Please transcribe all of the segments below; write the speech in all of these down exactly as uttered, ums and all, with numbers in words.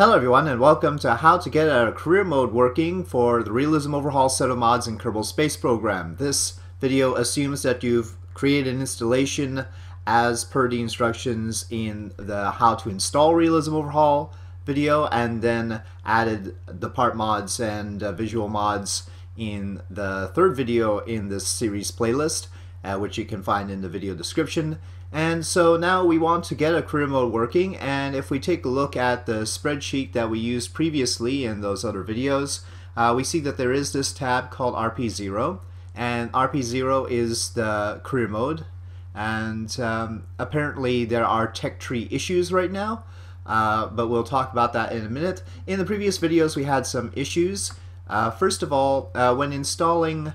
Hello everyone and welcome to how to get our career mode working for the Realism Overhaul set of mods in Kerbal Space Program. This video assumes that you've created an installation as per the instructions in the how to install Realism Overhaul video and then added the part mods and uh, visual mods in the third video in this series playlist, uh, which you can find in the video description. And so now we want to get a career mode working, and if we take a look at the spreadsheet that we used previously in those other videos, uh, we see that there is this tab called R P zero, and R P zero is the career mode, and um, apparently there are tech tree issues right now, uh, but we'll talk about that in a minute. In the previous videos we had some issues. Uh, first of all, uh, when installing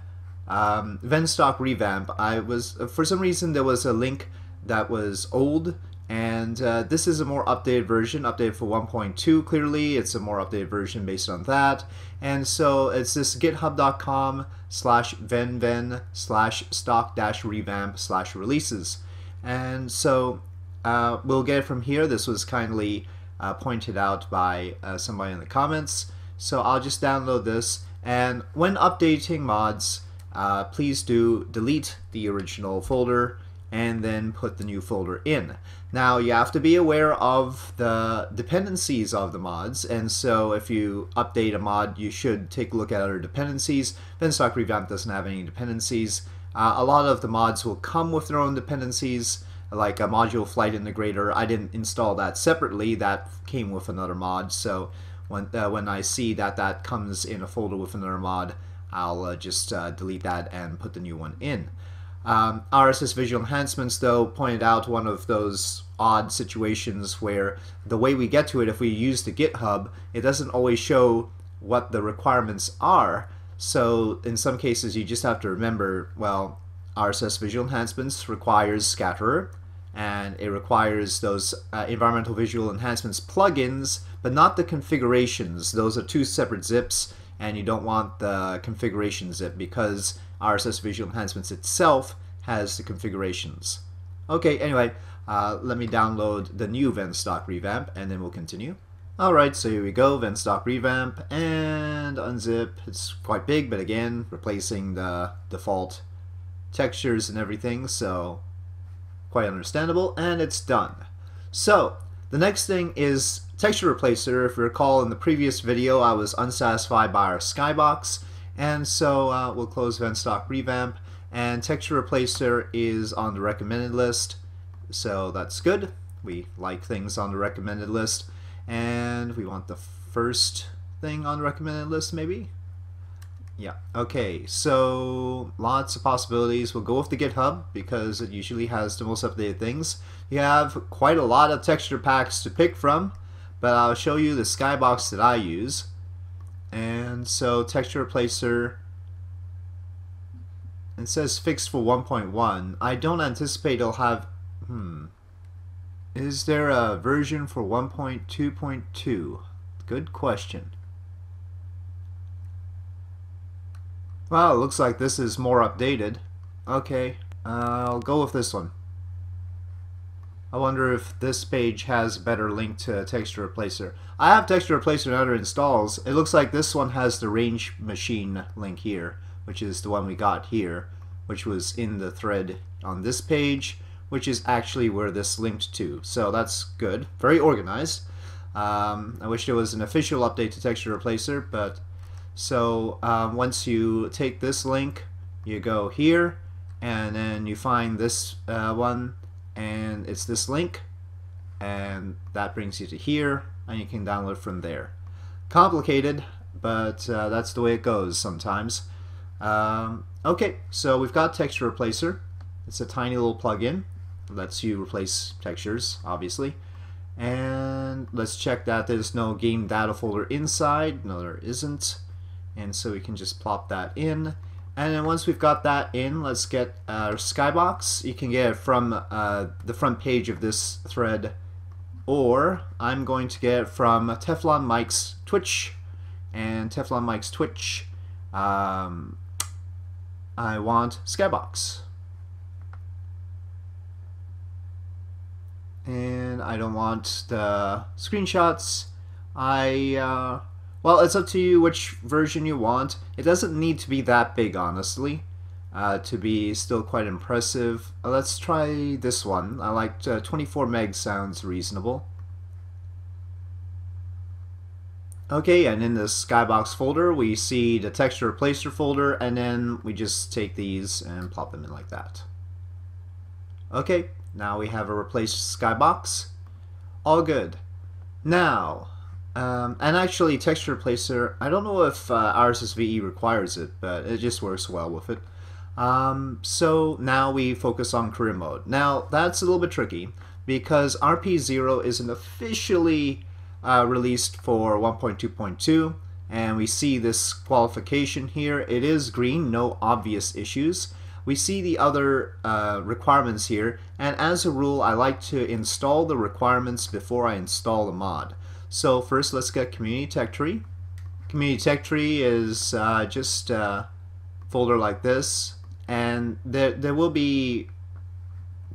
um, Ven's Stock Revamp, I was, for some reason there was a link that was old, and uh, this is a more updated version, updated for one point two. Clearly it's a more updated version based on that, and so it's this github.com slash venven slash stock dash revamp slash releases, and so uh, we'll get it from here. This was kindly uh, pointed out by uh, somebody in the comments, so I'll just download this. And when updating mods, uh, please do delete the original folder and then put the new folder in. Now you have to be aware of the dependencies of the mods, and so if you update a mod you should take a look at other dependencies. Ven's Stock Revamp doesn't have any dependencies. Uh, a lot of the mods will come with their own dependencies, like a module flight integrator. I didn't install that separately, that came with another mod, so when, uh, when I see that that comes in a folder with another mod, I'll uh, just uh, delete that and put the new one in. Um, R S S Visual Enhancements, though, pointed out one of those odd situations where the way we get to it, if we use the GitHub, it doesn't always show what the requirements are. So in some cases you just have to remember, well, R S S Visual Enhancements requires Scatterer, and it requires those uh, Environmental Visual Enhancements plugins, but not the configurations. Those are two separate zips, and you don't want the configuration zip because R S S Visual Enhancements itself has the configurations. Okay, anyway, uh, let me download the new Ven's Stock Revamp and then we'll continue. Alright, so here we go, Ven's Stock Revamp, and unzip. It's quite big, but again, replacing the default textures and everything, so quite understandable, and it's done. So, the next thing is Texture Replacer. If you recall, in the previous video I was unsatisfied by our skybox, and so uh, we'll close Ven's Stock Revamp, and Texture Replacer is on the recommended list, so that's good. We like things on the recommended list, and we want the first thing on the recommended list maybe? Yeah, okay, so lots of possibilities. We'll go with the GitHub because it usually has the most updated things. You have quite a lot of texture packs to pick from, but I'll show you the skybox that I use. And so Texture Replacer, it says fixed for one point one. I don't anticipate it'll have, hmm, is there a version for one point two point two? Good question. Well, it looks like this is more updated. Okay, uh, I'll go with this one. I wonder if this page has a better link to Texture Replacer. I have Texture Replacer in other installs. It looks like this one has the range machine link here, which is the one we got here, which was in the thread on this page, which is actually where this linked to. So that's good. Very organized. Um, I wish there was an official update to Texture Replacer, but so um, once you take this link, you go here, and then you find this uh, one, and it's this link, and that brings you to here, and you can download from there. Complicated, but uh, that's the way it goes sometimes. Um, okay, so we've got Texture Replacer. It's a tiny little plugin. It lets you replace textures, obviously. And let's check that there's no game data folder inside. No, there isn't. And so we can just plop that in. And then once we've got that in, let's get our skybox. You can get it from uh, the front page of this thread, or I'm going to get it from Teflon Mike's Twitch. And Teflon Mike's Twitch, um, I want skybox. And I don't want the screenshots. I, uh, well, it's up to you which version you want. It doesn't need to be that big, honestly, uh, to be still quite impressive. Uh, let's try this one. I like uh, twenty-four meg sounds reasonable. Okay, and in the skybox folder, we see the texture replacer folder, and then we just take these and plop them in like that. Okay, now we have a replaced skybox. All good. Now, um, and actually texture replacer, I don't know if uh, R S S V E requires it, but it just works well with it. Um, so now we focus on career mode. Now, that's a little bit tricky, because R P zero isn't officially Uh, released for one point two point two, and we see this qualification here. It is green, no obvious issues. We see the other uh, requirements here, and as a rule I like to install the requirements before I install the mod. So first let's get Community Tech Tree. Community Tech Tree is uh, just a folder like this, and there, there will be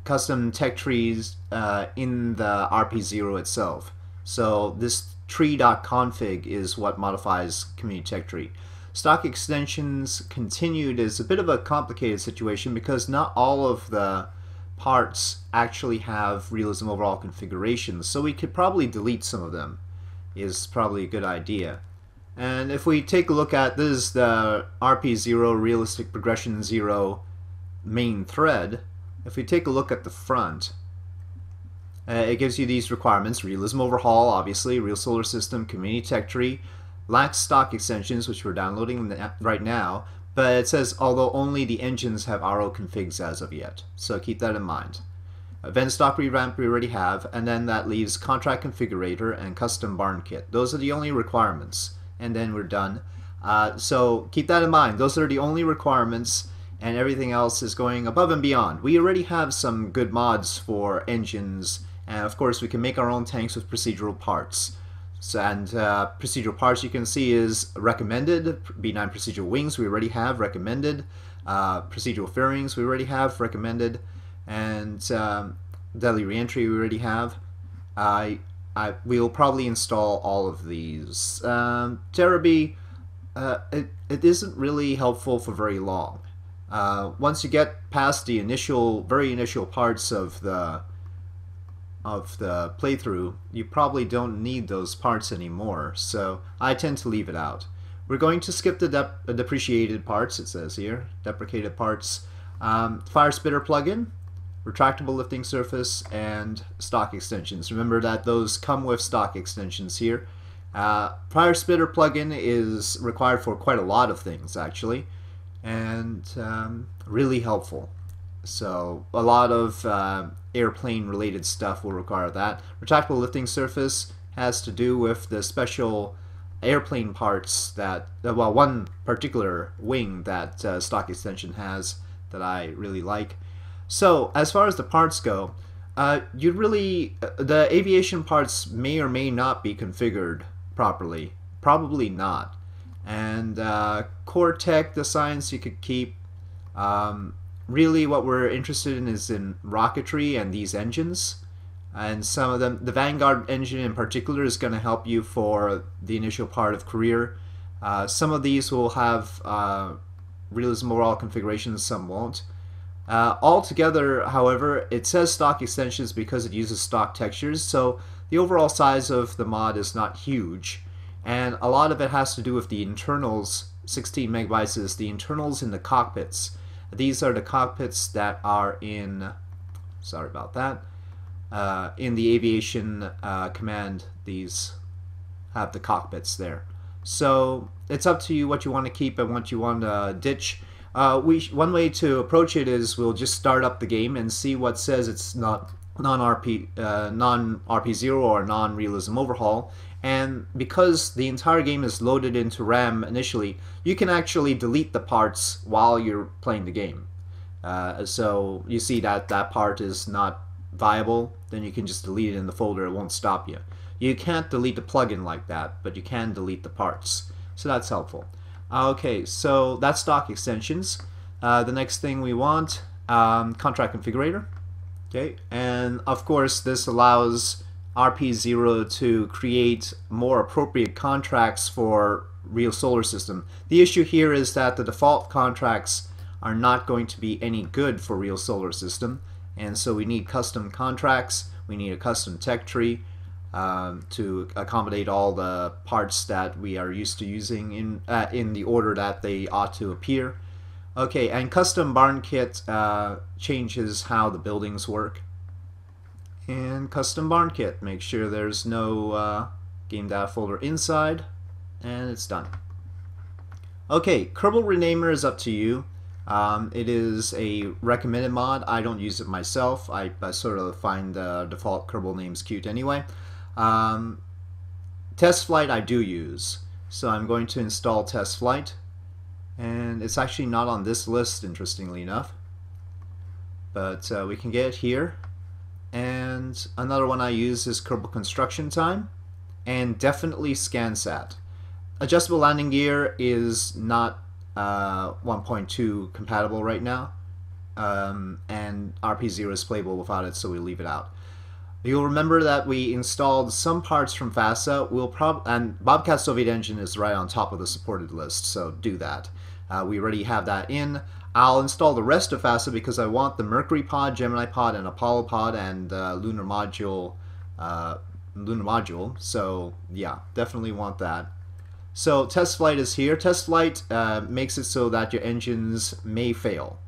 custom tech trees uh, in the R P zero itself. So this tree.config is what modifies Community Tech Tree. Stock Extensions Continued is a bit of a complicated situation because not all of the parts actually have Realism Overhaul configurations, so we could probably delete some of them, is probably a good idea. And if we take a look at this, is the R P zero Realistic Progression zero main thread. If we take a look at the front, Uh, it gives you these requirements: Realism Overhaul, obviously, Real Solar System, Community Tech Tree, lacks stock extensions, which we're downloading right now, but it says although only the engines have R O configs as of yet, so keep that in mind. Ven's Stock Revamp we already have, and then that leaves Contract Configurator and Custom Barn Kit. Those are the only requirements, and then we're done. Uh, so keep that in mind. Those are the only requirements, and everything else is going above and beyond. We already have some good mods for engines. And of course, we can make our own tanks with procedural parts. So, and uh, procedural parts, you can see, is recommended. B nine procedural wings we already have recommended. Uh, procedural fairings we already have recommended, and um, deadly reentry we already have. I, I we'll probably install all of these. Um, Terabee, uh, it it isn't really helpful for very long. Uh, once you get past the initial, very initial parts of the. of the playthrough, you probably don't need those parts anymore, so I tend to leave it out. We're going to skip the dep depreciated parts, it says here, deprecated parts, um, Fire Spitter plugin, Retractable Lifting Surface, and Stock Extensions. Remember that those come with Stock Extensions here. Uh, Fire Spitter plugin is required for quite a lot of things, actually, and um, really helpful. So a lot of uh, airplane related stuff will require that. Retractable lifting surface has to do with the special airplane parts that, well, one particular wing that uh, Stock Extension has that I really like. So as far as the parts go, uh, you really, the aviation parts may or may not be configured properly. Probably not. And uh, core tech, the science you could keep. Um, Really what we're interested in is in rocketry and these engines, and some of them, the Vanguard engine in particular, is going to help you for the initial part of career. Uh, some of these will have uh, Realism Overhaul configurations, some won't. Uh, altogether, however, it says stock extensions because it uses stock textures, so the overall size of the mod is not huge, and a lot of it has to do with the internals. Sixteen megabytes is the internals in the cockpits. These are the cockpits that are in, sorry about that, uh, in the aviation uh, command. These have the cockpits there. So it's up to you what you want to keep and what you want to ditch. Uh, we one way to approach it is we'll just start up the game and see what says it's not non-R P, uh, non-R P zero or non-realism overhaul. And because the entire game is loaded into RAM initially, you can actually delete the parts while you're playing the game. Uh, so you see that that part is not viable, then you can just delete it in the folder, it won't stop you. You can't delete the plugin like that, but you can delete the parts. So that's helpful. Okay, so that's stock extensions. Uh, the next thing we want, um, contract configurator. Okay, and of course this allows R P zero to create more appropriate contracts for Real Solar System. The issue here is that the default contracts are not going to be any good for Real Solar System, and so we need custom contracts, we need a custom tech tree um, to accommodate all the parts that we are used to using in, uh, in the order that they ought to appear. Okay, and Custom Barn Kit uh, changes how the buildings work. And Custom Barn Kit, make sure there's no uh, game data folder inside, and it's done. Okay, Kerbal Renamer is up to you. Um, it is a recommended mod. I don't use it myself. I, I sort of find the default Kerbal names cute anyway. Um, Test Flight I do use, so I'm going to install Test Flight. And it's actually not on this list, interestingly enough, but uh, we can get it here. And another one I use is Kerbal Construction Time, and definitely ScanSat. Adjustable landing gear is not uh, one point two compatible right now, um, and R P zero is playable without it, so we leave it out. You'll remember that we installed some parts from FASA. We'll prob and Bobcat Soviet Engine is right on top of the supported list, so do that. Uh, we already have that in. I'll install the rest of FASA because I want the Mercury pod, Gemini pod, and Apollo pod, and uh, Lunar module. Uh, Lunar module. So yeah, definitely want that. So Test Flight is here. Test Flight uh, makes it so that your engines may fail,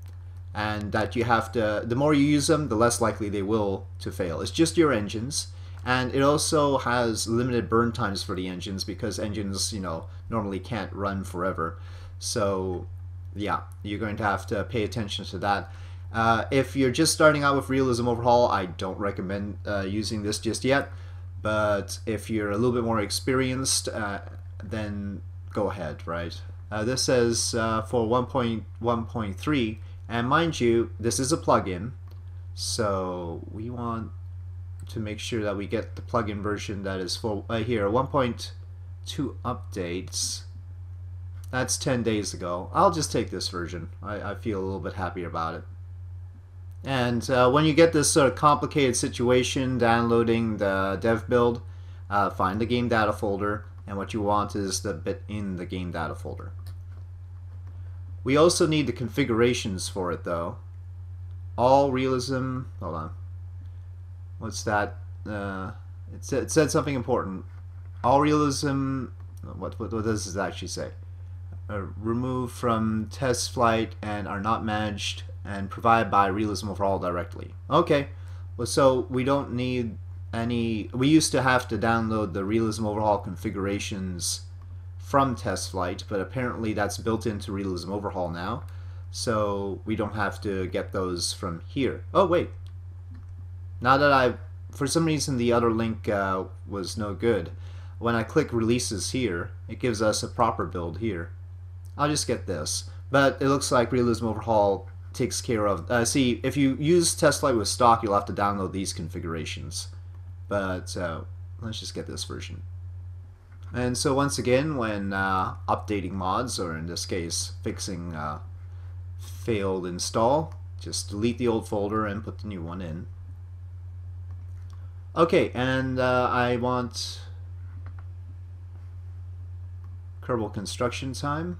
and that you have to. The more you use them, the less likely they will to fail. It's just your engines. And it also has limited burn times for the engines because engines, you know, normally can't run forever. So yeah, you're going to have to pay attention to that. Uh, if you're just starting out with Realism Overhaul, I don't recommend uh, using this just yet. But if you're a little bit more experienced, uh, then go ahead, right? Uh, this says uh, for one point one point three, and mind you, this is a plugin, so we want to make sure that we get the plugin version that is for uh, here one point two updates. That's ten days ago. I'll just take this version. I, I feel a little bit happier about it. And uh, when you get this sort of complicated situation downloading the dev build, uh, find the game data folder, and what you want is the bit in the game data folder. We also need the configurations for it though. All realism, hold on, what's that? Uh, it, said, it said something important. All realism, what, what, what does this actually say? Uh, removed from Test Flight and are not managed and provided by Realism Overhaul directly. Okay, well, so we don't need any. We used to have to download the Realism Overhaul configurations from Test Flight, but apparently that's built into Realism Overhaul now, so we don't have to get those from here. Oh wait, now that I, for some reason the other link uh, was no good. When I click releases here, it gives us a proper build here. I'll just get this, but it looks like Realism Overhaul takes care of. Uh, see, if you use Test Flight with stock, you'll have to download these configurations. But uh, let's just get this version. And so once again, when uh, updating mods, or in this case, fixing uh, failed install, just delete the old folder and put the new one in. Okay, and uh, I want Kerbal Construction Time.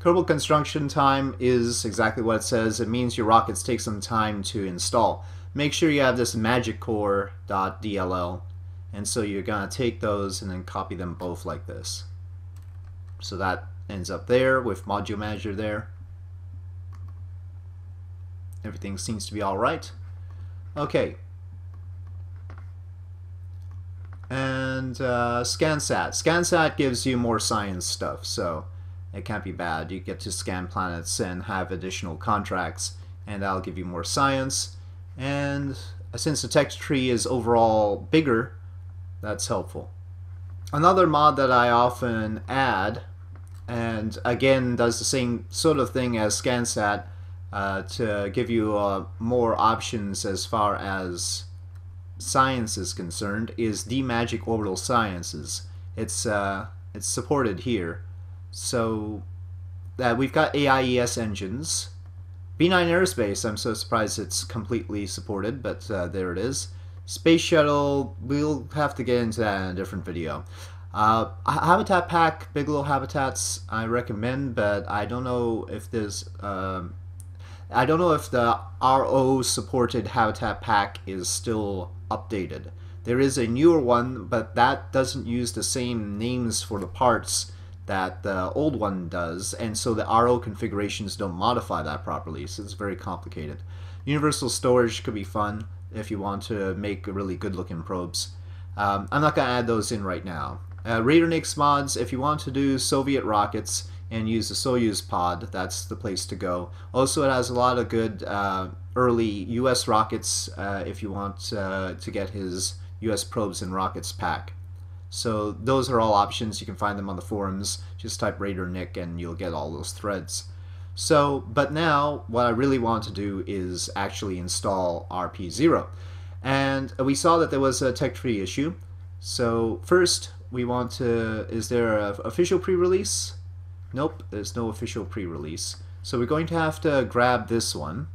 Kerbal Construction Time is exactly what it says. It means your rockets take some time to install. Make sure you have this magic core dot D L L, and so you're going to take those and then copy them both like this. So that ends up there with Module Manager there. Everything seems to be alright. Okay. And uh, ScanSat. ScanSat gives you more science stuff, so it can't be bad. You get to scan planets and have additional contracts, and that'll give you more science. And since the text tree is overall bigger, that's helpful. Another mod that I often add, and again does the same sort of thing as ScanSat, uh, to give you uh, more options as far as science is concerned, is DMagic Orbital Sciences. It's uh, it's supported here, so that uh, we've got A I E S engines, B nine Aerospace. I'm so surprised it's completely supported, but uh, there it is. Space Shuttle, we'll have to get into that in a different video. Uh, Habitat Pack, Bigelow Habitats, I recommend, but I don't know if there's... Um, I don't know if the R O-supported Habitat Pack is still updated. There is a newer one, but that doesn't use the same names for the parts that the old one does, and so the R O configurations don't modify that properly, so it's very complicated. Universal Storage could be fun if you want to make really good-looking probes. Um, I'm not going to add those in right now. Uh, Raider Nick's mods, if you want to do Soviet rockets and use the Soyuz pod, that's the place to go. Also, it has a lot of good uh, early U S rockets uh, if you want uh, to get his U S probes and rockets pack. So those are all options. You can find them on the forums. Just type Raider Nick and you'll get all those threads. So, but now what I really want to do is actually install R P zero. And we saw that there was a tech tree issue. So first we want to, is there an official pre-release? Nope, there's no official pre-release. So we're going to have to grab this one.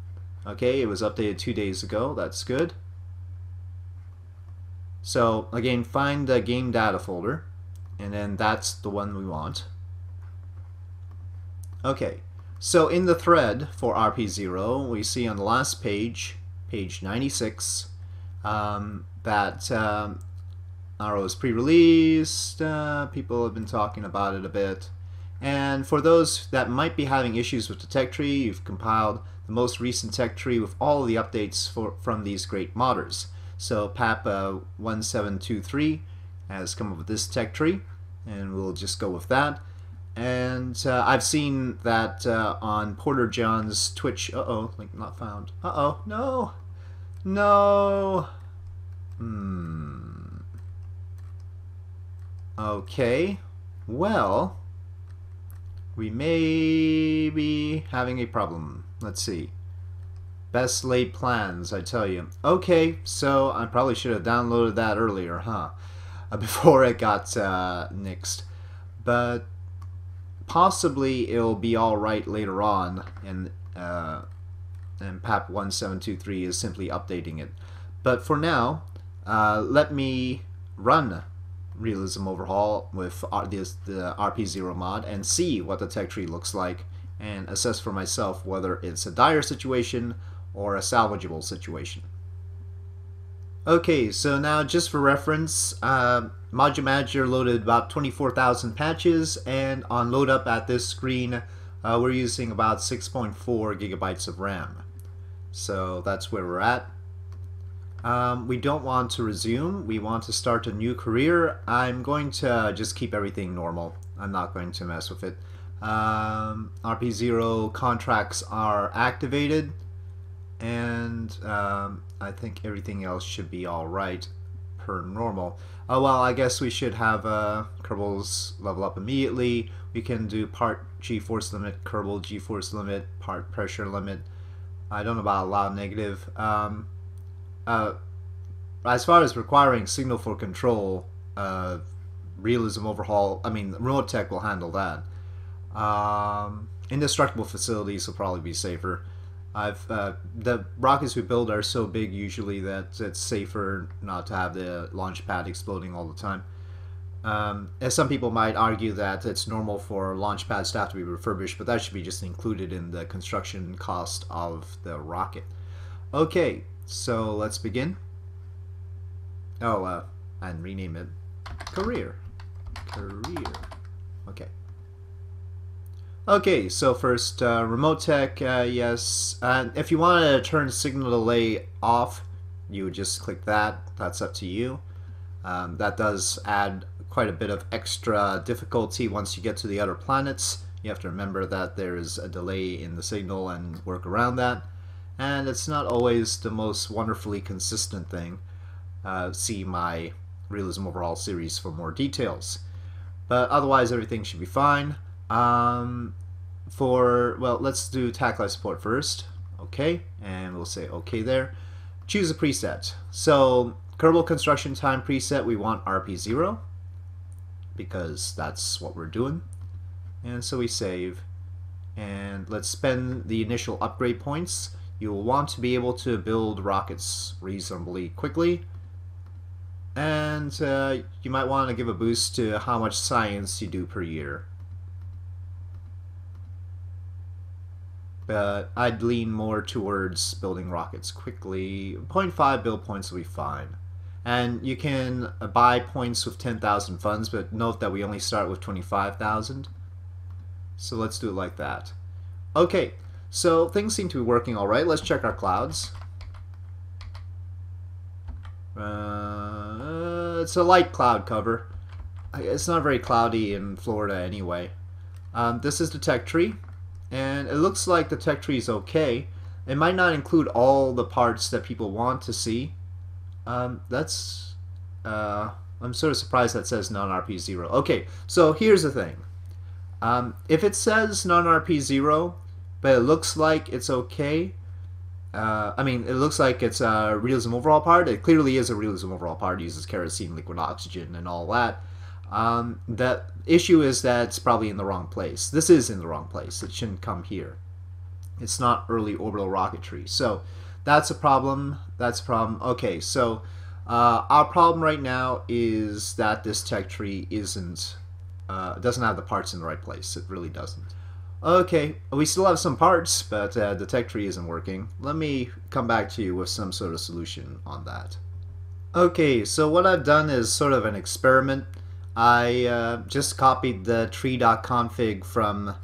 Okay, it was updated two days ago. That's good. So again, find the game data folder, and then that's the one we want. Okay, so in the thread for R P zero, we see on the last page, page ninety-six, um, that um, R O is pre-released. Uh, people have been talking about it a bit. And for those that might be having issues with the tech tree, you've compiled the most recent tech tree with all the updates for, from these great modders. So Papa one seven two three has come up with this tech tree, and we'll just go with that. And uh, I've seen that uh, on Porter John's Twitch. Uh-oh, link not found. Uh-oh, no, no. Hmm. Okay, well... we may be having a problem. Let's see. Best laid plans, I tell you. Okay, so I probably should have downloaded that earlier, huh? Uh, before it got uh, nixed. But possibly it'll be alright later on, and, uh, and Pap one seven two three is simply updating it. But for now, uh, let me run Realism Overhaul with R this, the R P zero mod and see what the tech tree looks like and assess for myself whether it's a dire situation or a salvageable situation. Okay, so now just for reference, uh, Module Manager loaded about twenty-four thousand patches, and on load up at this screen uh, we're using about six point four gigabytes of RAM. So that's where we're at. Um, we don't want to resume. We want to start a new career. I'm going to just keep everything normal. I'm not going to mess with it. Um, R P zero contracts are activated, and um, I think everything else should be alright per normal. Oh well, I guess we should have uh, Kerbal's level up immediately. We can do part G-force limit, Kerbal G-force limit, part pressure limit. I don't know about a lot of negative. Um, Uh, as far as requiring signal for control, uh, Realism Overhaul, I mean, RemoteTech will handle that. Um, indestructible facilities will probably be safer. I've uh, the rockets we build are so big usually that it's safer not to have the launch pad exploding all the time. Um, as some people might argue that it's normal for launch pad staff to be refurbished, but that should be just included in the construction cost of the rocket. Okay. So let's begin. Oh, uh, and rename it Career. Career. Okay. Okay, so first, uh, RemoteTech, uh, yes. Uh, if you want to turn signal delay off, you would just click that. That's up to you. Um, that does add quite a bit of extra difficulty once you get to the other planets. You have to remember that there is a delay in the signal and work around that. And it's not always the most wonderfully consistent thing. Uh, see my Realism Overhaul series for more details. But otherwise, everything should be fine. Um, for, well, let's do T A C Life Support first. Okay, and we'll say okay there. Choose a preset. So, Kerbal Construction Time preset, we want R P zero, because that's what we're doing. And so we save. And let's spend the initial upgrade points. You'll want to be able to build rockets reasonably quickly, and uh, you might want to give a boost to how much science you do per year. But I'd lean more towards building rockets quickly. zero point five build points will be fine. And you can buy points with ten thousand funds, but note that we only start with twenty-five thousand. So let's do it like that. Okay, so things seem to be working all right. Let's check our clouds. Uh, it's a light cloud cover. It's not very cloudy in Florida anyway. Um, this is the tech tree. And it looks like the tech tree is okay. It might not include all the parts that people want to see. Um, that's... Uh, I'm sort of surprised that says non R P zero. Okay, so here's the thing. Um, if it says non R P zero, but it looks like it's okay... Uh, I mean, it looks like it's a Realism Overhaul part. It clearly is a Realism Overhaul part. It uses kerosene, liquid oxygen, and all that. Um, the issue is that it's probably in the wrong place. This is in the wrong place. It shouldn't come here. It's not early orbital rocketry. So that's a problem. That's a problem. Okay, so uh, our problem right now is that this tech tree isn't, uh, doesn't have the parts in the right place. It really doesn't. Okay, we still have some parts, but uh, the tech tree isn't working. Let me come back to you with some sort of solution on that. Okay, so what I've done is sort of an experiment. I uh, just copied the tree.config from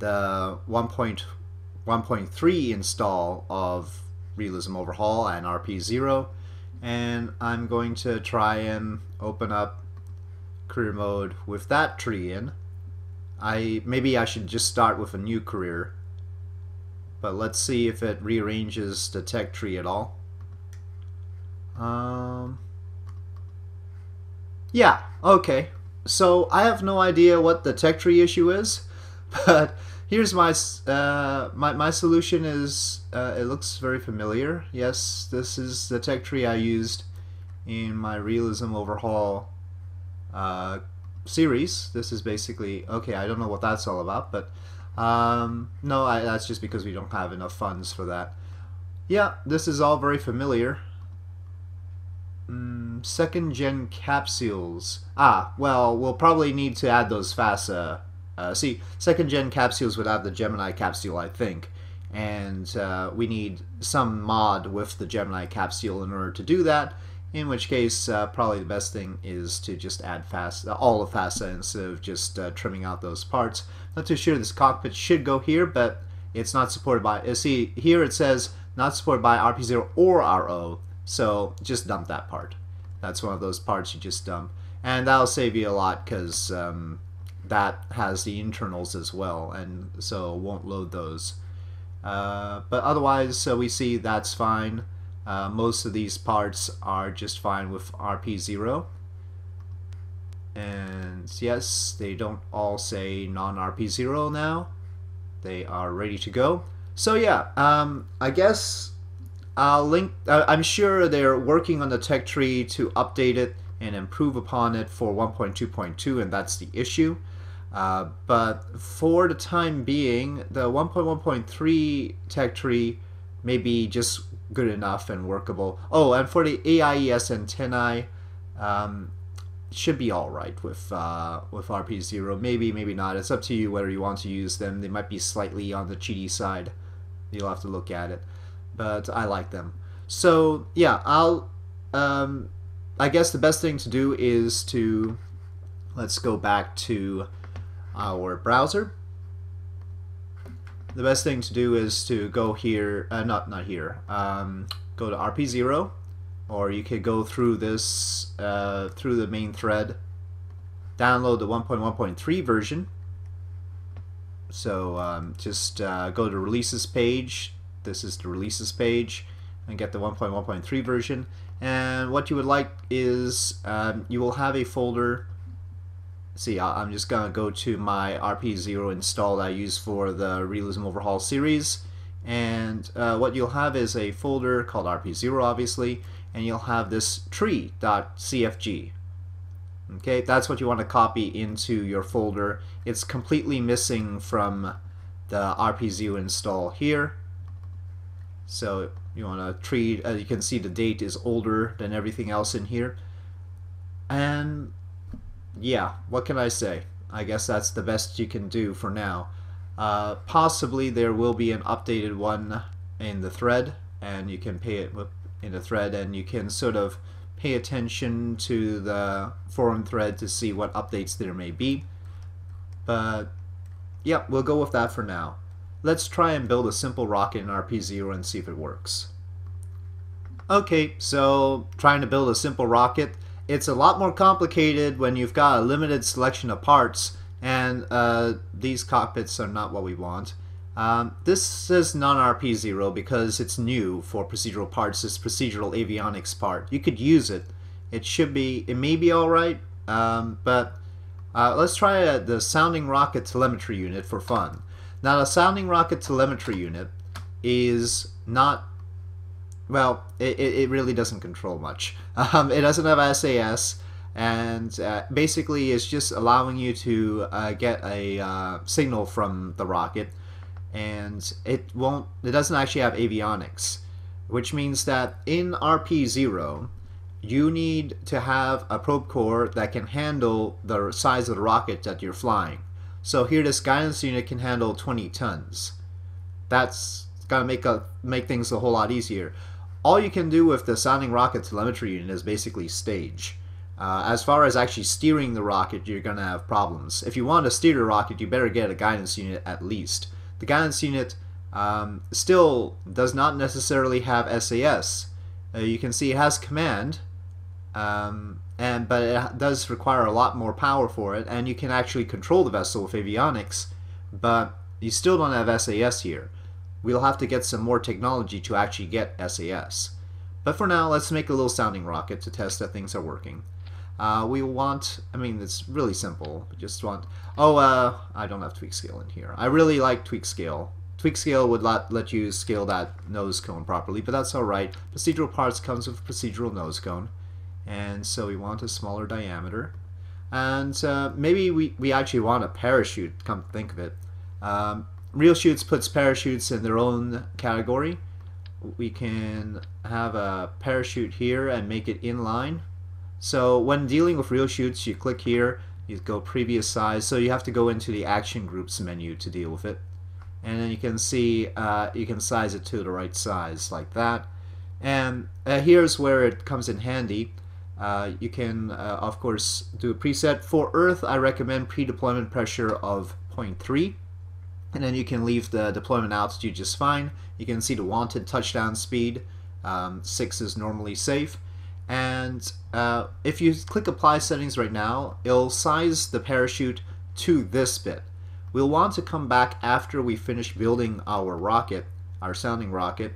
the one point one point three install of Realism Overhaul and R P zero, and I'm going to try and open up career mode with that tree in. I maybe I should just start with a new career, but let's see if it rearranges the tech tree at all. Um, yeah, okay. So I have no idea what the tech tree issue is, but here's my uh, my my solution is uh, it looks very familiar. Yes, this is the tech tree I used in my Realism Overhaul uh, series. This is basically okay. I don't know what that's all about, but um, no, I, that's just because we don't have enough funds for that. Yeah, this is all very familiar. Mm, second gen capsules. Ah, well, we'll probably need to add those FASA. Uh, see, second gen capsules would have the Gemini capsule, I think, and uh, we need some mod with the Gemini capsule in order to do that. In which case, uh, probably the best thing is to just add FASA, all of FASA instead of just uh, trimming out those parts. Not too sure this cockpit should go here, but it's not supported by... Uh, see, here it says not supported by R P zero or R O, so just dump that part. That's one of those parts you just dump. And that'll save you a lot because um, that has the internals as well, and so won't load those. Uh, but otherwise, so we see that's fine. Uh, most of these parts are just fine with R P zero, and yes, they don't all say non R P zero now. They are ready to go. So yeah, um, I guess I'll link. Uh, I'm sure they're working on the tech tree to update it and improve upon it for one point two point two, and that's the issue. Uh, but for the time being, the one point one point three tech tree may be just good enough and workable. Oh, and for the A I E S antennae, um, should be all right with uh, with R P zero. Maybe, maybe not. It's up to you whether you want to use them. They might be slightly on the cheaty side. You'll have to look at it, but I like them. So yeah, I'll. Um, I guess the best thing to do is to let's go back to our browser. The best thing to do is to go here, uh, not not here, um, go to R P zero, or you could go through this, uh, through the main thread, download the one point one point three version. So um, just uh, go to releases page, this is the releases page, and get the one point one point three version. And what you would like is um, you will have a folder. See, I'm just going to go to my R P zero install that I use for the Realism Overhaul series, and uh, what you'll have is a folder called R P zero, obviously, and you'll have this tree.cfg. Okay, that's what you want to copy into your folder. It's completely missing from the R P zero install here. So you want to tree, as you can see, the date is older than everything else in here. And yeah, what can I say? I guess that's the best you can do for now. Uh, possibly there will be an updated one in the thread, and you can pay it in the thread, and you can sort of pay attention to the forum thread to see what updates there may be. But yeah, we'll go with that for now. Let's try and build a simple rocket in R P zero and see if it works. Okay, so trying to build a simple rocket. It's a lot more complicated when you've got a limited selection of parts, and uh, these cockpits are not what we want. Um, this is non R P zero because it's new for procedural parts, this procedural avionics part. You could use it. It should be, it may be alright, um, but uh, let's try a, the sounding rocket telemetry unit for fun. Now, the sounding rocket telemetry unit is not, well, it, it really doesn't control much. Um, it doesn't have S A S, and uh, basically it's just allowing you to uh, get a uh, signal from the rocket, and it won't, it doesn't actually have avionics, which means that in R P zero you need to have a probe core that can handle the size of the rocket that you're flying. So here this guidance unit can handle twenty tons. That's gonna make a make things a whole lot easier. All you can do with the sounding rocket telemetry unit is basically stage. Uh, as far as actually steering the rocket, you're gonna have problems. If you want to steer the rocket, you better get a guidance unit at least. The guidance unit um, still does not necessarily have S A S. Uh, you can see it has command, um, and but it does require a lot more power for it, and you can actually control the vessel with avionics, but you still don't have S A S here. We'll have to get some more technology to actually get S A S. But for now, let's make a little sounding rocket to test that things are working. Uh, we want, I mean, it's really simple. We just want, oh, uh, I don't have TweakScale in here. I really like TweakScale. TweakScale would not let you scale that nose cone properly, but that's alright. Procedural parts comes with a procedural nose cone. And so we want a smaller diameter. And uh, maybe we, we actually want a parachute, come think of it. Um, Real Chutes puts parachutes in their own category. We can have a parachute here and make it inline. So when dealing with Real Chutes, you click here, you go previous size, so you have to go into the action groups menu to deal with it. And then you can see, uh, you can size it to the right size like that. And uh, here's where it comes in handy. Uh, you can, uh, of course, do a preset. For Earth, I recommend pre-deployment pressure of zero point three, and then you can leave the deployment altitude just fine. You can see the wanted touchdown speed, um, six is normally safe. And uh, if you click apply settings right now, it'll size the parachute to this bit. We'll want to come back after we finish building our rocket, our sounding rocket,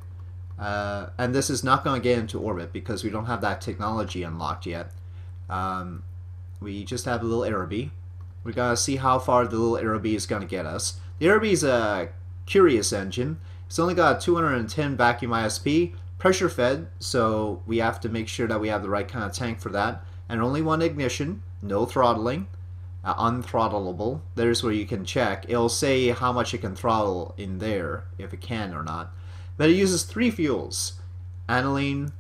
uh, and this is not going to get into orbit because we don't have that technology unlocked yet. Um, we just have a little Aerobee. We're going to see how far the little Aerobee is going to get us. The Aerobee is a curious engine. It's only got a two hundred ten vacuum I S P. Pressure fed, so we have to make sure that we have the right kind of tank for that, and only one ignition, no throttling, uh, unthrottleable. There's where you can check. It'll say how much it can throttle in there, if it can or not. But it uses three fuels: aniline,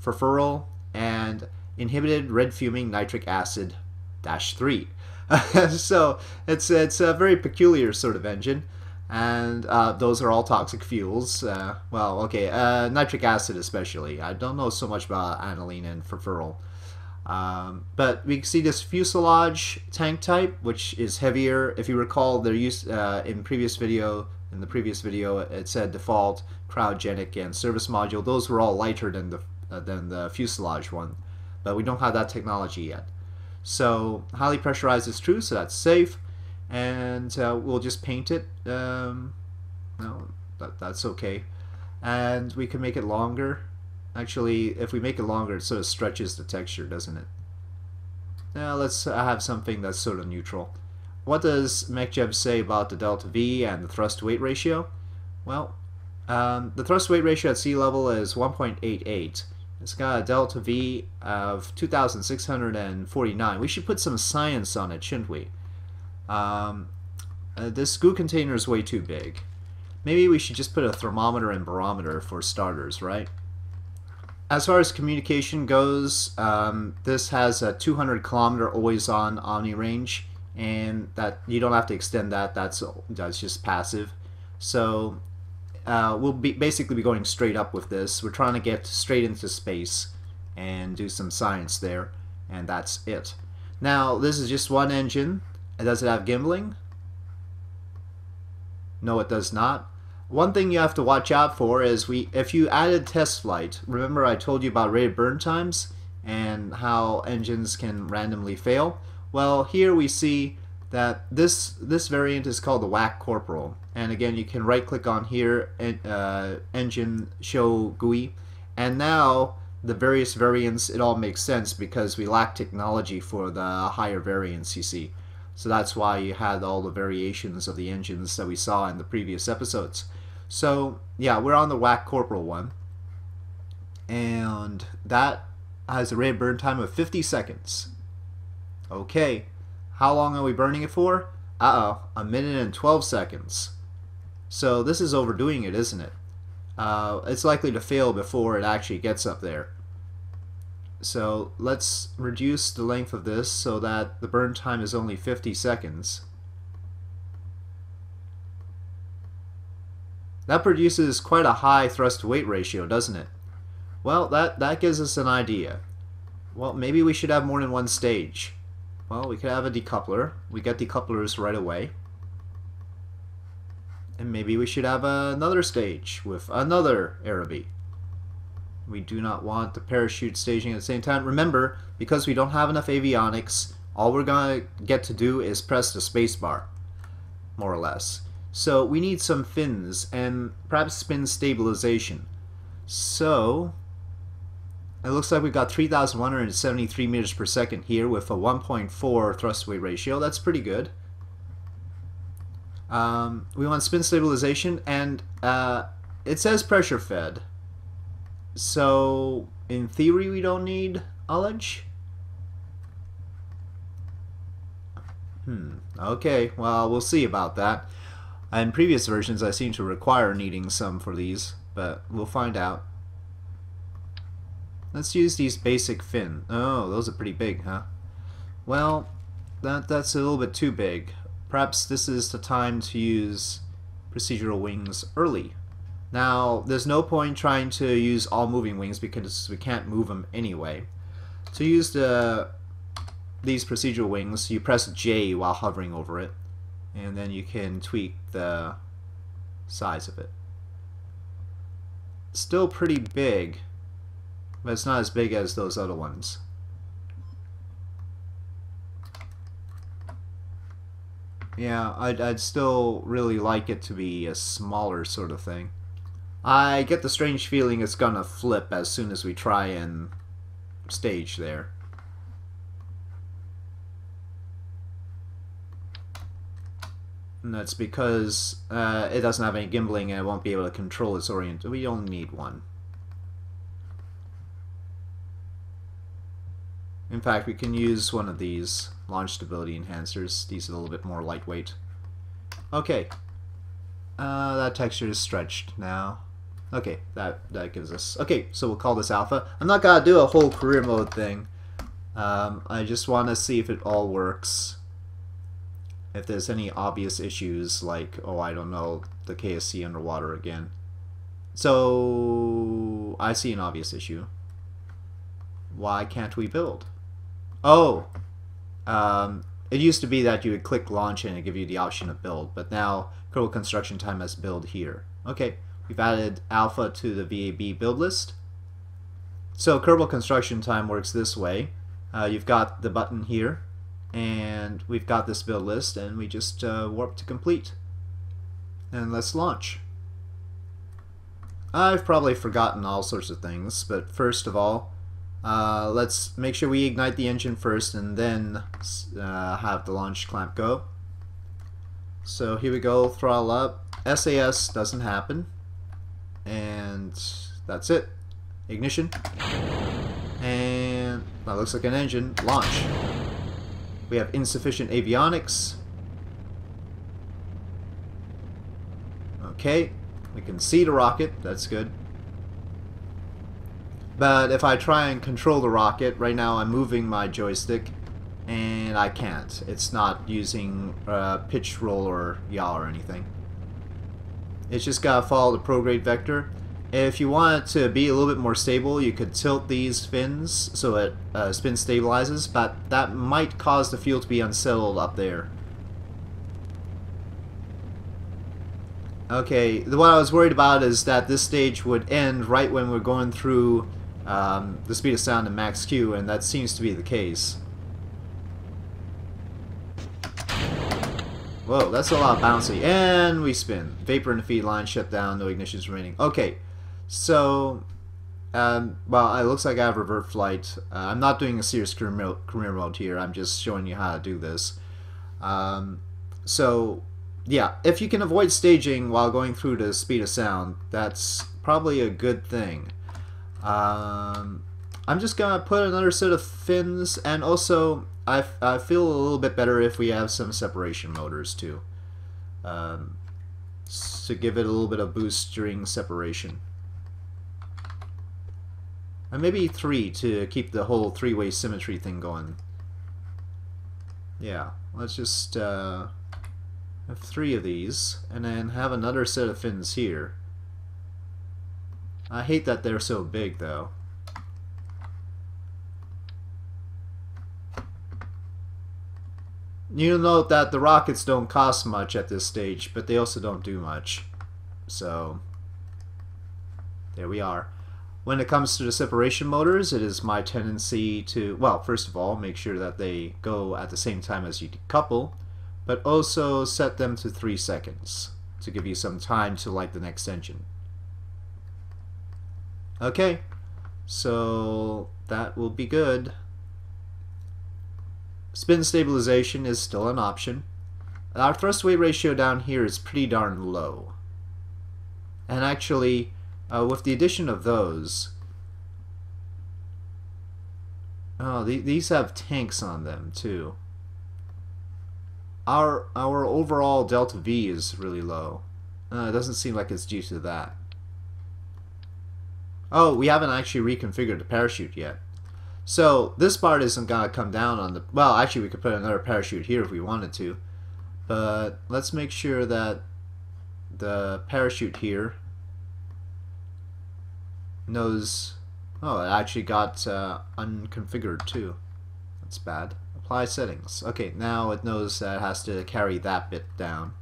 furfural, and inhibited red fuming nitric acid dash three. So it's it's a very peculiar sort of engine. And uh, those are all toxic fuels. Uh, well, okay, uh, nitric acid especially. I don't know so much about aniline and furfural. Um, but we see this fuselage tank type, which is heavier. If you recall, they're used uh, in previous video. In the previous video, it said default, cryogenic, and service module. Those were all lighter than the uh, than the fuselage one, but we don't have that technology yet. So highly pressurized is true, so that's safe. And uh, we'll just paint it. Um, no, that, that's okay. And we can make it longer. Actually, if we make it longer, it sort of stretches the texture, doesn't it? Now let's have something that's sort of neutral. What does MechJeb say about the delta V and the thrust-to-weight ratio? Well, um, the thrust-to-weight ratio at sea level is one point eight eight. It's got a delta V of two thousand six hundred forty-nine. We should put some science on it, shouldn't we? Um, uh, this goo container is way too big. Maybe we should just put a thermometer and barometer for starters, right? As far as communication goes, um, this has a two hundred kilometer always-on Omni range, and that you don't have to extend that. That's that's just passive. So uh, we'll be basically be going straight up with this. We're trying to get straight into space and do some science there, and that's it. Now this is just one engine. Does it have gimbling? No, it does not. One thing you have to watch out for is we, if you added test flight, remember I told you about rate of burn times and how engines can randomly fail? Well, here we see that this this variant is called the Whack Corporal, and again you can right click on here and uh, engine show G U I, and now the various variants, it all makes sense because we lack technology for the higher variants you see. So that's why you had all the variations of the engines that we saw in the previous episodes. So yeah, we're on the Whack Corporal one, and that has a rate of burn time of fifty seconds. Okay, how long are we burning it for? Uh-oh, a minute and twelve seconds. So this is overdoing it, isn't it? Uh, it's likely to fail before it actually gets up there. So let's reduce the length of this so that the burn time is only fifty seconds. That produces quite a high thrust to weight ratio, doesn't it? Well, that, that gives us an idea. Well, maybe we should have more than one stage. Well, we could have a decoupler. We get decouplers right away. And maybe we should have another stage with another Araby. We do not want the parachute staging at the same time. Remember, because we don't have enough avionics, all we're going to get to do is press the spacebar, more or less. So we need some fins and perhaps spin stabilization. So it looks like we've got three thousand one hundred seventy-three meters per second here with a one point four thrust weight ratio. That's pretty good. Um, we want spin stabilization, and uh, it says pressure fed. So in theory we don't need ullage. Hmm. Okay, well, we'll see about that. In previous versions I seem to require needing some for these, but we'll find out. Let's use these basic fin. Oh, those are pretty big, huh? Well, that that's a little bit too big. Perhaps this is the time to use procedural wings early. Now, there's no point trying to use all moving wings because we can't move them anyway. To use the these procedural wings, you press J while hovering over it, and then you can tweak the size of it. Still pretty big, but it's not as big as those other ones. Yeah, I'd, I'd still really like it to be a smaller sort of thing. I get the strange feeling it's gonna flip as soon as we try and stage there. And that's because uh, it doesn't have any gimbling and it won't be able to control its orient. We only need one. In fact, we can use one of these launch stability enhancers. These are a little bit more lightweight. Okay. Uh, that texture is stretched now. Okay, that, that gives us... Okay, so we'll call this alpha. I'm not going to do a whole career mode thing. Um, I just want to see if it all works. If there's any obvious issues like, oh, I don't know, the K S C underwater again. So, I see an obvious issue. Why can't we build? Oh, um, it used to be that you would click launch and it give you the option of build, but now Kerbal Construction Time has build here. Okay, we've added alpha to the V A B build list. So Kerbal Construction Time works this way. Uh, you've got the button here, and we've got this build list, and we just uh, warp to complete. And let's launch. I've probably forgotten all sorts of things, but first of all, Uh, let's make sure we ignite the engine first and then uh, have the launch clamp go. So here we go, throttle up. S A S doesn't happen. And that's it. Ignition. And that looks like an engine. Launch. We have insufficient avionics. Okay. We can see the rocket. That's good. But if I try and control the rocket, right now I'm moving my joystick, and I can't. It's not using uh, pitch, roll, or yaw or anything. It's just gotta follow the prograde vector. If you want it to be a little bit more stable, you could tilt these fins so it uh, spin stabilizes, but that might cause the field to be unsettled up there. Okay, what I was worried about is that this stage would end right when we're going through um, the speed of sound in max Q, and that seems to be the case. Whoa, that's a lot of bouncy. And we spin. Vapor in the feed line, shut down, no ignitions remaining. Okay, so, um, well, it looks like I have revert flight. Uh, I'm not doing a serious career, career mode here. I'm just showing you how to do this. Um, so, yeah, if you can avoid staging while going through the speed of sound, that's probably a good thing. Um, I'm just going to put another set of fins, and also, I, I feel a little bit better if we have some separation motors too, um, to give it a little bit of boost during separation, and maybe three to keep the whole three-way symmetry thing going. Yeah, let's just uh, have three of these, and then have another set of fins here. I hate that they're so big though. You'll note that the rockets don't cost much at this stage, but they also don't do much. So, there we are. When it comes to the separation motors, it is my tendency to, well, first of all, make sure that they go at the same time as you decouple, but also set them to three seconds to give you some time to light the next engine. Okay, so that will be good. Spin stabilization is still an option. Our thrust weight ratio down here is pretty darn low. And actually, uh, with the addition of those... Oh, the, these have tanks on them, too. Our, our overall delta V is really low. Uh, it doesn't seem like it's due to that. Oh, we haven't actually reconfigured the parachute yet. So this part isn't going to come down on the... Well, actually we could put another parachute here if we wanted to. But let's make sure that the parachute here knows... Oh, it actually got uh, unconfigured too. That's bad. Apply settings. Okay, now it knows that it has to carry that bit down.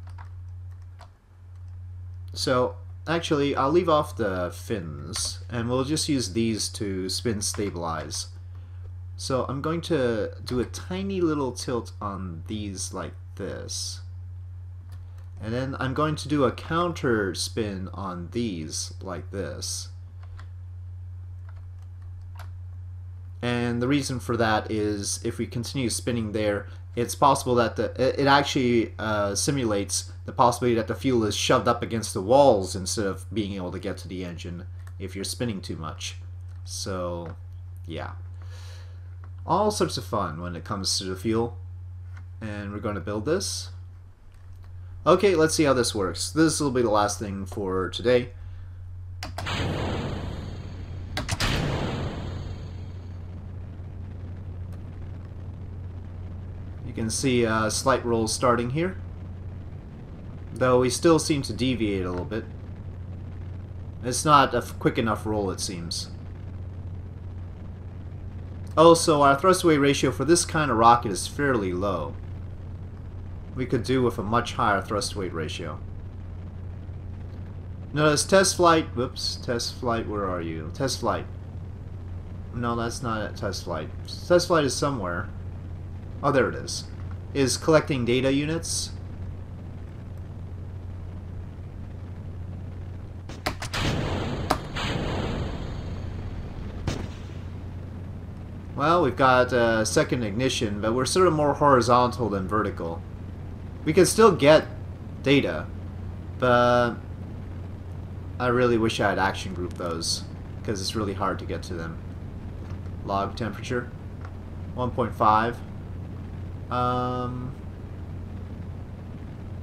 So actually I'll leave off the fins and we'll just use these to spin stabilize. So I'm going to do a tiny little tilt on these like this. And then I'm going to do a counter spin on these like this. And the reason for that is if we continue spinning there, it's possible that the it actually uh, simulates the possibility that the fuel is shoved up against the walls instead of being able to get to the engine if you're spinning too much. So, yeah. All sorts of fun when it comes to the fuel. And we're going to build this. Okay, let's see how this works. This will be the last thing for today. You can see a slight roll starting here, though we still seem to deviate a little bit. It's not a quick enough roll, it seems. Also, our thrust-to-weight ratio for this kind of rocket is fairly low. We could do with a much higher thrust-to-weight ratio. Notice test flight. Whoops, test flight. Where are you? Test flight. No, that's not at test flight. Test flight is somewhere. Oh, there it is. Is collecting data units. Well, we've got a uh, second ignition, but we're sort of more horizontal than vertical. We can still get data, but I really wish I had action group those, because it's really hard to get to them. Log temperature, one point five. Um,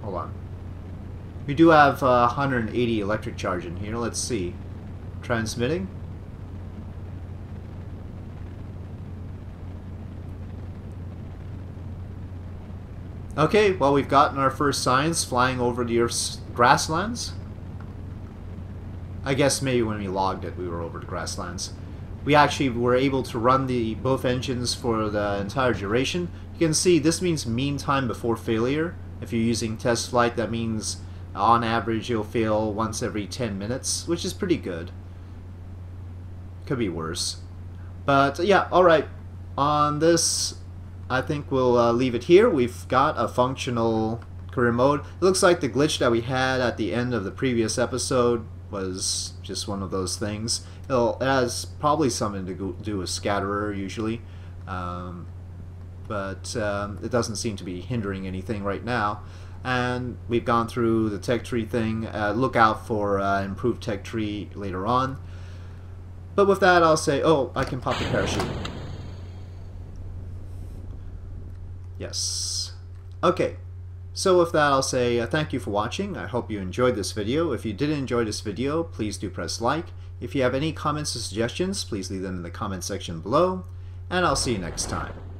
hold on. We do have uh, one hundred eighty electric charge in here. Let's see. Transmitting. Okay, well, we've gotten our first science flying over the Earth's grasslands. I guess maybe when we logged it, we were over the grasslands. We actually were able to run the both engines for the entire duration. You can see this means mean time before failure. If you're using test flight, that means on average you'll fail once every ten minutes, which is pretty good. Could be worse. But yeah, alright. On this, I think we'll uh, leave it here. We've got a functional career mode. It looks like the glitch that we had at the end of the previous episode was just one of those things. It'll, it has probably something to do with Scatterer usually, um, but um, it doesn't seem to be hindering anything right now. And we've gone through the tech tree thing. Uh, look out for uh, improved tech tree later on. But with that, I'll say, oh, I can pop the parachute. Yes. Okay. So with that, I'll say uh, thank you for watching. I hope you enjoyed this video. If you did enjoy this video, please do press like. If you have any comments or suggestions, please leave them in the comment section below, and I'll see you next time.